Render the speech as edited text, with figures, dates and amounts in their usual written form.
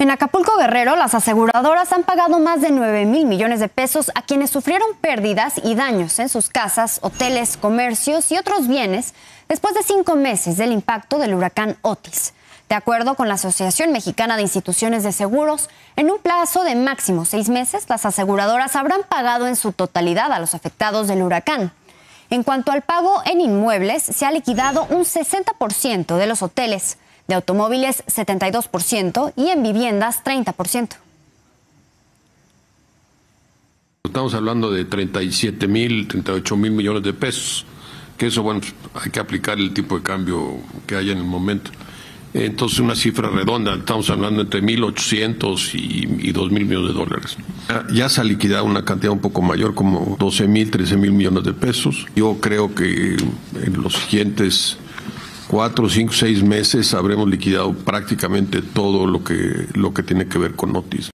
En Acapulco, Guerrero, las aseguradoras han pagado más de 9,000 millones de pesos a quienes sufrieron pérdidas y daños en sus casas, hoteles, comercios y otros bienes después de 5 meses del impacto del huracán Otis. De acuerdo con la Asociación Mexicana de Instituciones de Seguros, en un plazo de máximo 6 meses, las aseguradoras habrán pagado en su totalidad a los afectados del huracán. En cuanto al pago en inmuebles, se ha liquidado un 60% de los hoteles, de automóviles 72% y en viviendas 30%. Estamos hablando de 38 mil millones de pesos, que eso, bueno, hay que aplicar el tipo de cambio que haya en el momento. Entonces, una cifra redonda, estamos hablando entre 1,800 y 2,000 millones de dólares. Ya se ha liquidado una cantidad un poco mayor, como 12,000, 13,000 millones de pesos. Yo creo que en los siguientes 4, 5, 6 meses habremos liquidado prácticamente todo lo que tiene que ver con Otis.